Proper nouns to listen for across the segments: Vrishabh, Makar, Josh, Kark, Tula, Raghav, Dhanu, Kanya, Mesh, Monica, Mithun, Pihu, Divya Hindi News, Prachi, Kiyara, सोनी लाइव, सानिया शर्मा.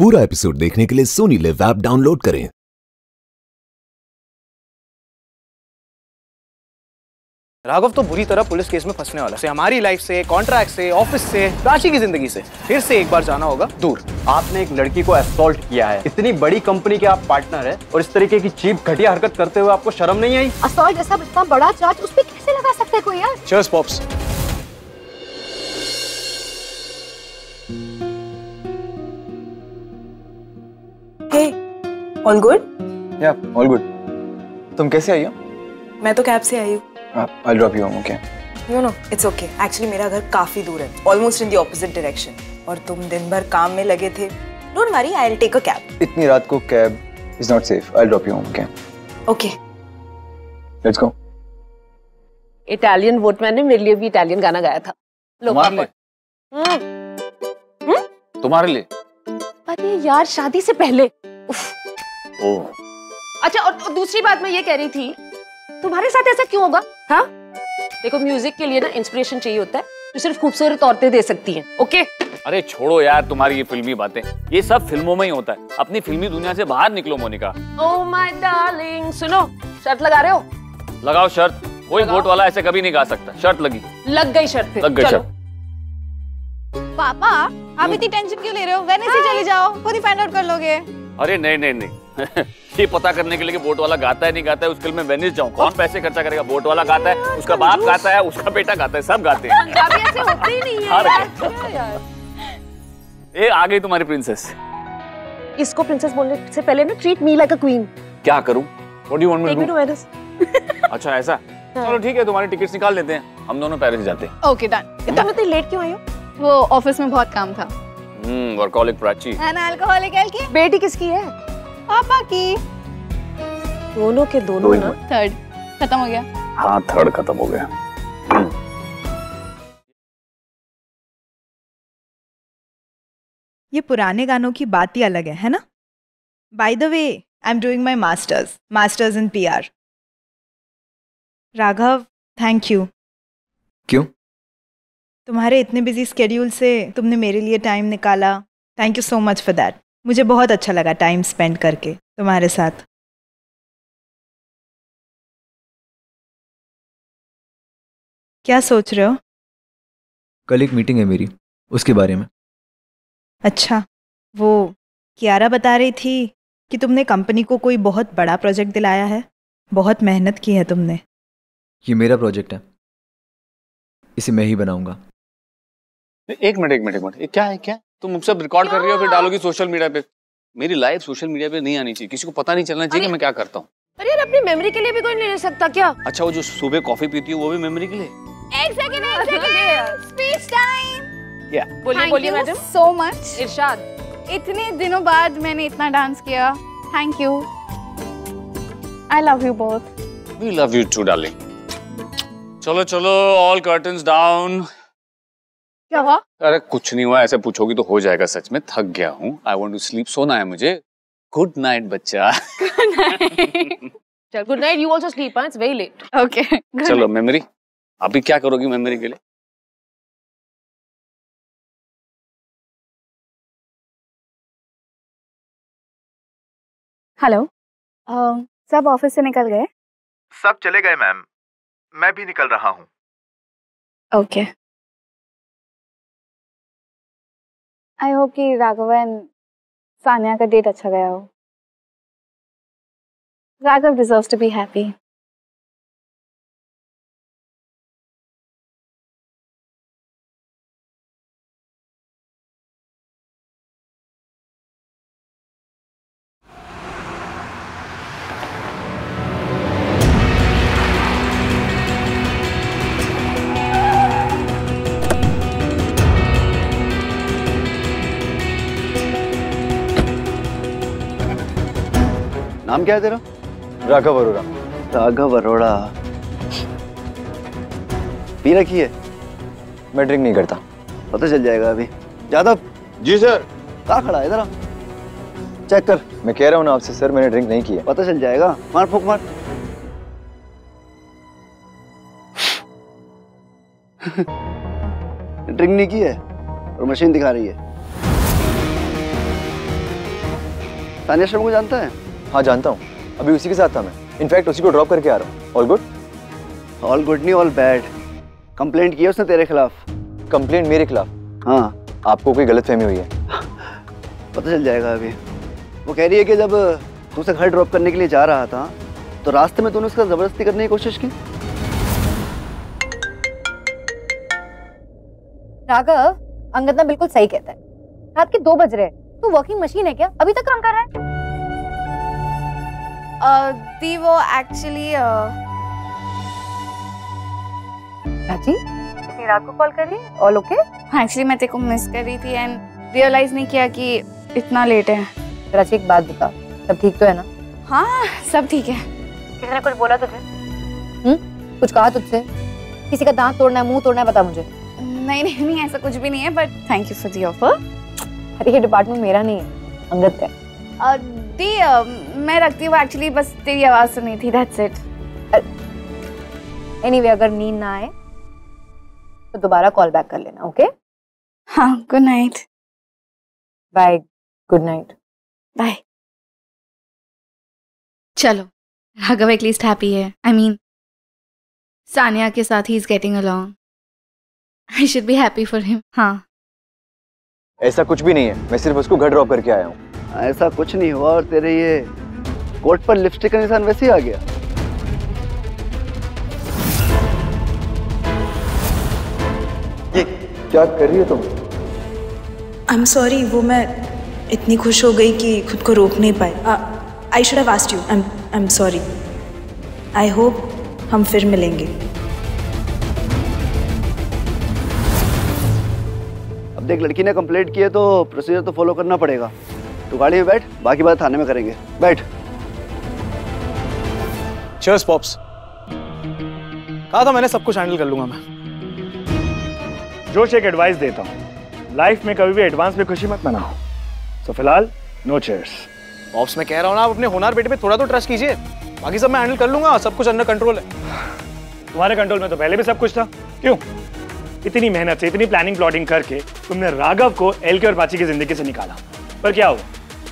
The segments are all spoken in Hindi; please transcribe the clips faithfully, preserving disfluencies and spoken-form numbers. पूरा एपिसोड देखने के लिए सोनी लाइव ऐप डाउनलोड करें। राघव तो बुरी तरह पुलिस केस में फंसने वाला है। हमारी लाइफ से, कॉन्ट्रैक्ट से, ऑफिस से, प्राची की जिंदगी से फिर से एक बार जाना होगा दूर। आपने एक लड़की को असॉल्ट किया है, इतनी बड़ी कंपनी के आप पार्टनर है और इस तरीके की चीप घटिया हरकत करते हुए आपको शर्म नहीं आई? असॉल्ट जैसा इतना बड़ा चार्ज उस पे कैसे लगा सकते है कोई यार? Cheers pops. Hey, all good? Yeah, all good. तुम कैसे आई हो? मैं तो कैब से आई हूँ। I'll drop you home, okay? No, no, it's okay. Actually, मेरा घर काफी दूर है, almost in the opposite direction. और तुम दिन भर काम में लगे थे. Don't worry, I'll take a cab. इतनी रात को cab is not safe. I'll drop you home, okay? Okay. Let's go. Italian vote मैंने मेरे लिए भी Italian गाना गाया था. तुम्हारे लिए? हम्म? तुम्हारे लिए? अरे यार शादी से पहले. ओह. अच्छा और दूसरी बात मैं ये कह रही थी. तुम्हारे साथ ऐसा क्यों होगा? हाँ? देखो म्यूजिक के लिए ना इंस्पिरेशन चाहिए होता है जो सिर्फ खूबसूरत औरतें दे सकती हैं, ओके? अरे छोड़ो यार तुम्हारी ये फिल्मी बातें, ये सब फिल्मों में ही होता है। अपनी फिल्मी दुनिया से बाहर निकलो मोनिका। Oh my darling, सुनो शर्त लगा रहे हो? लगाओ शर्त, कोई वोट वाला ऐसे कभी नहीं गा सकता। शर्त लगी, लग गई शर्त। लग गई शर्त। पापा आप इतनी टेंशन क्यों ले रहे हो? वेनेसडे चले जाओ, खुद ही फाइंड आउट कर लोगे। अरे नहीं नहीं नहीं ये पता करने के लिए कि बोट वाला गाता है नहीं गाता है उसके लिए मैं वेनिस जाऊं। कौन पैसे खर्चा करेगा? बोट वाला गाता है, उसका बाप गाता है, उसका बेटा गाता है, सब गाते हैं। गाड़ी ऐसे होती ही नहीं है यार। यार। ए आ गई तुम्हारी प्रिंसेस। इसको प्रिंसेस बोलने से पहले ना treat me like a queen. क्या करूं? What do you want me to do? अच्छा ऐसा, चलो ठीक है तुम्हारी टिकट्स निकाल लेते हैं, हम दोनों पेरिस जाते हैं। Okay done. इतना लेट क्यों आई हो? वो ऑफिस में बहुत काम था। हम्म वर्कॉलिक प्राची है ना, अल्कोहलिक एलके। बेटी किसकी है? पापा की। दोनों के दोनों ना थर्ड खत्म हो गया। हाँ थर्ड खत्म हो गया। ये पुराने गानों की बात ही अलग है, है ना? By the way I am doing my masters masters in P R. Raghav thank you. क्यों? तुम्हारे इतने बिजी स्केड्यूल से तुमने मेरे लिए टाइम निकाला। Thank you so much for that. मुझे बहुत अच्छा लगा टाइम स्पेंड करके तुम्हारे साथ। क्या सोच रहे हो? कल एक मीटिंग है मेरी, उसके बारे में। अच्छा वो कियारा बता रही थी कि तुमने कंपनी को कोई बहुत बड़ा प्रोजेक्ट दिलाया है, बहुत मेहनत की है तुमने। ये मेरा प्रोजेक्ट है, इसे मैं ही बनाऊंगा। एक मिनट एक मिनट एक मिनट क्या है? क्या तुम मुझसे रिकॉर्ड कर रही हो फिर डालोगी सोशल मीडिया पे? मेरी लाइफ सोशल मीडिया पे नहीं आनी चाहिए, किसी को पता नहीं चलना चाहिए कि मैं क्या करता हूँ। अरे यार अपनी मेमोरी के लिए भी कोई नहीं ले सकता क्या? अच्छा वो जो सुबह कॉफी पीती है वो भी मेमोरी के लिए? एक सेकंड एक सेकंड स्पीच टाइम। या बोलिए बोलिए मैडम। सो मच इरशाद, इतने दिनों बाद मैंने इतना डांस किया। Thank you. I love you both. We love you too darling. चलो चलो ऑल कर्टन्स डाउन। क्या हुआ? अरे कुछ नहीं हुआ, ऐसे पूछोगी तो हो जाएगा। सच में थक गया हूँ। आई वांट टू स्लीप, सोना है मुझे। गुड नाइट बच्चा। Good night. चल good night, you also sleep, it's very late. Okay चलो मेमोरी, अभी क्या करोगी मेमोरी के लिए? हेलो uh, सब ऑफिस से निकल गए? सब चले गए मैम, मैं भी निकल रहा हूँ। Okay okay. आई होप कि राघव एंड सानिया का डेट अच्छा गया हो। Raghav deserves to be happy. नाम क्या है तेरा? राघव अरोड़ा। राघव अरोड़ा पी रखी है? मैं ड्रिंक नहीं करता। पता चल जाएगा अभी। यादव। जी सर। कहाँ खड़ा है? इधर आ, चेक कर। मैं कह रहा हूँ ना आपसे सर मैंने ड्रिंक नहीं किया। पता चल जाएगा। मार फूक मार। ड्रिंक नहीं की है और मशीन दिखा रही है। सानिया शर्मा को जानता है? हाँ जानता हूँ, अभी उसी के साथ था मैं। इनफैक्ट उसी को ड्रॉप करके आ रहा हूँ। All good? ऑल गुड नहीं, ऑल बैड। कंप्लेंट किया उसने तेरे खिलाफ। कंप्लेंट मेरे खिलाफ? हाँ। आपको कोई गलतफहमी हुई है? पता चल जाएगा अभी। वो कह रही है कि जब तू उसे घर ड्रॉप करने के लिए जा रहा था तो रास्ते में तूने उसका ज़बरदस्ती करने की कोशिश की। राघव, अंगदना बिल्कुल सही कहता है। रात के दो बज रहे हैं, तू वर्किंग मशीन है क्या? अभी तक काम कर रहा है? Uh, दी वो एक्चुअली प्राची, इतनी रात को कॉल कर रही है? All okay? हाँ, एक्चुअली मैं तेरे को मिस कर रही थी एंड रियलाइज नहीं किया कि इतना लेट है। प्राची एक बात बता, सब ठीक तो है ना? हाँ सब ठीक है। किसी ने कुछ बोला तुझे? हम्म, कुछ कहा तुझसे? किसी का दांत तोड़ना है, मुंह तोड़ना है, बता मुझे। नहीं नहीं नहीं, ऐसा कुछ भी नहीं है, but thank you for the offer. अरे ये डिपार्टमेंट मेरा नहीं है, अंगद का है। uh, दी uh, मैं रखती हूँ एक्चुअली, बस तेरी आवाज़ सुनी थी, दैट्स इट। एनीवे अगर नींद ना आए तो दोबारा कॉल बैक कर लेना, ओके? हाँ, good night. Bye. Good night. Bye. चलो, राघव एटलीस्ट हैप्पी है। आई मीन सानिया के साथ ही is getting along. I should be happy for him. हाँ, ऐसा कुछ भी नहीं है, मैं सिर्फ उसको घर ड्रॉप करके आया हूँ। ऐसा कुछ नहीं हुआ और तेरे ये कोट पर लिपस्टिक का निशान वैसे ही आ गया। ये क्या कर रही हो तुम? आई एम सॉरी, वो मैं इतनी खुश हो गई कि खुद को रोक नहीं पाई। I should have asked you. I am I am sorry. I hope हम फिर मिलेंगे। अब एक लड़की ने कंप्लेंट की है तो प्रोसीजर तो फॉलो करना पड़ेगा। तो गाड़ी में बैठ, बाकी बात थाने में करेंगे। बैठ। Cheers pops. कहा था मैंने, सब कुछ हैंडल कर लूंगा मैं। जोश एक एडवाइस देता हूँ, लाइफ में कभी भी एडवांस में खुशी मत मनाओ। तो फिलहाल नो चीयर्स। पॉप्स मैं कह रहा हूँ ना, आप अपने होनहार बेटे पे थोड़ा तो ट्रस्ट कीजिए। बाकी सब मैं हैंडल कर लूंगा, सब कुछ अंडर कंट्रोल है। तुम्हारे कंट्रोल में तो पहले भी सब कुछ था। क्यों इतनी मेहनत से, इतनी प्लानिंग प्लॉटिंग करके तुमने राघव को एलके और प्राची की जिंदगी से निकाला, पर क्या हुआ?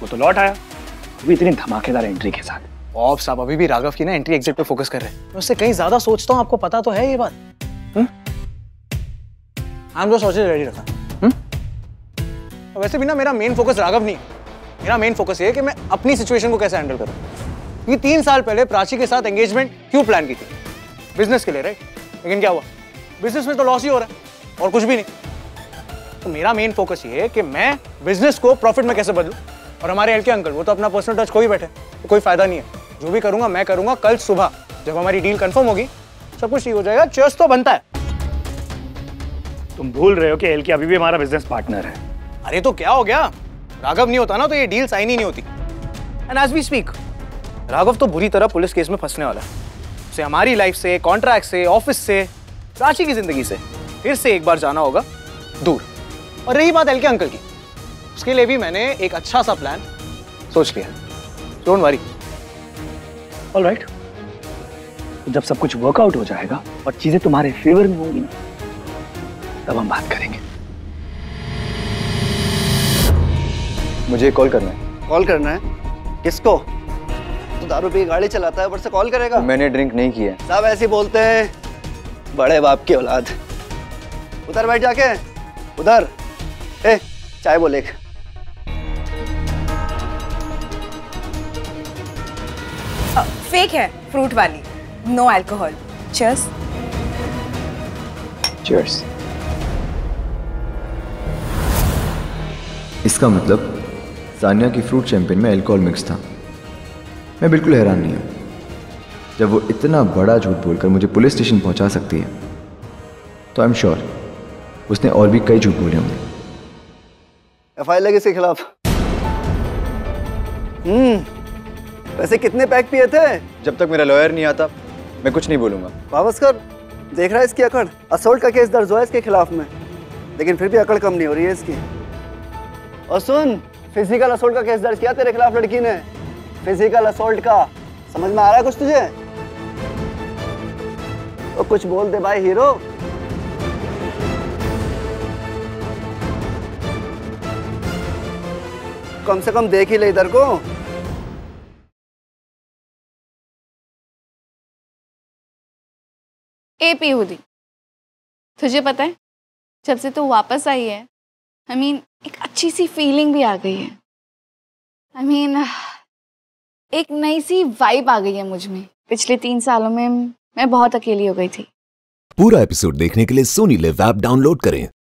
वो तो लौट आया, वो भी इतनी धमाकेदार एंट्री के साथ। ऑफ साहब अभी भी राघव की ना एंट्री एग्जिट पे फोकस कर रहे हैं। मैं उससे कहीं ज्यादा सोचता हूँ, आपको पता तो है ये बात। हम जो सोचे रेडी रखा। और वैसे भी ना मेरा मेन फोकस राघव नहीं है, मेरा मेन फोकस ये है कि मैं अपनी सिचुएशन को कैसे हैंडल करूँ। ये तीन साल पहले प्राची के साथ एंगेजमेंट क्यों प्लान की थी? बिजनेस के लिए, राइट? लेकिन क्या हुआ? बिजनेस में तो लॉस ही हो रहा है और कुछ भी नहीं। तो मेरा मेन फोकस ये है कि मैं बिजनेस को प्रॉफिट में कैसे बदलूं। और हमारे एलके अंकल, वो तो अपना पर्सनल टच खो ही बैठे, तो कोई फायदा नहीं है। जो भी करूंगा मैं करूंगा, कल सुबह जब हमारी डील कंफर्म होगी सब कुछ ठीक हो जाएगा। चर्च तो बनता है। तुम भूल रहे हो कि एलके अभी भी हमारा बिजनेस पार्टनर है। अरे तो क्या हो गया, राघव नहीं होता ना तो ये डील साइन ही नहीं होती। And as we speak Raghav तो बुरी तरह पुलिस केस में फंसने वाला है। उसे हमारी लाइफ से, कॉन्ट्रैक्ट से, ऑफिस से, राशि की जिंदगी से फिर से एक बार जाना होगा दूर। और रही बात एलके अंकल की, उसके लिए भी मैंने एक अच्छा सा प्लान सोच लिया। Don't worry. ऑलराइट, जब सब कुछ वर्कआउट हो जाएगा और चीजें तुम्हारे फेवर में होंगी तब हम बात करेंगे। मुझे कॉल करना है। कॉल करना है किसको? तो दारू पी गाड़ी चलाता है, ऊपर से कॉल करेगा। मैंने ड्रिंक नहीं किया। सब ऐसे बोलते हैं, बड़े बाप की औलाद। उधर बैठ जाके, उधर। ए, चाय बोले। फेक है, फ्रूट वाली, नो अल्कोहल। चीयर्स। चीयर्स। इसका मतलब सानिया की फ्रूट शैंपेन में अल्कोहल मिक्स था। मैं बिल्कुल हैरान नहीं हूँ, जब वो इतना बड़ा झूठ बोलकर मुझे पुलिस स्टेशन पहुंचा सकती है तो आई एम श्योर उसने और भी कई झूठ बोले होंगे। एफआईआर लगी इसके खिलाफ। हम्म, वैसे कितने पैक पिए थे? जब तक मेरा लॉयर नहीं आता मैं कुछ नहीं बोलूंगा। वापस कर। देख रहा है इसकी अकड़, असोल्ट का केस दर्ज हुआ इसके खिलाफ में, लेकिन फिर भी अकड़ कम नहीं हो रही है इसकी। और सुन, फिजिकल असोल्ट का केस दर्ज किया तेरे खिलाफ लड़की ने, फिजिकल असोल्ट का। समझ में आ रहा है कुछ तुझे? तो कुछ बोल दे भाई हीरो। कम से कम देख ही ले इधर को। ए पीहूदी, तुझे पता है जब से तू वापस आई है, आई मीन एक अच्छी सी फीलिंग भी आ गई है, आई मीन एक नई सी वाइब आ गई है मुझ में। पिछले तीन सालों में मैं बहुत अकेली हो गई थी। पूरा एपिसोड देखने के लिए सोनी लाइव ऐप डाउनलोड करें।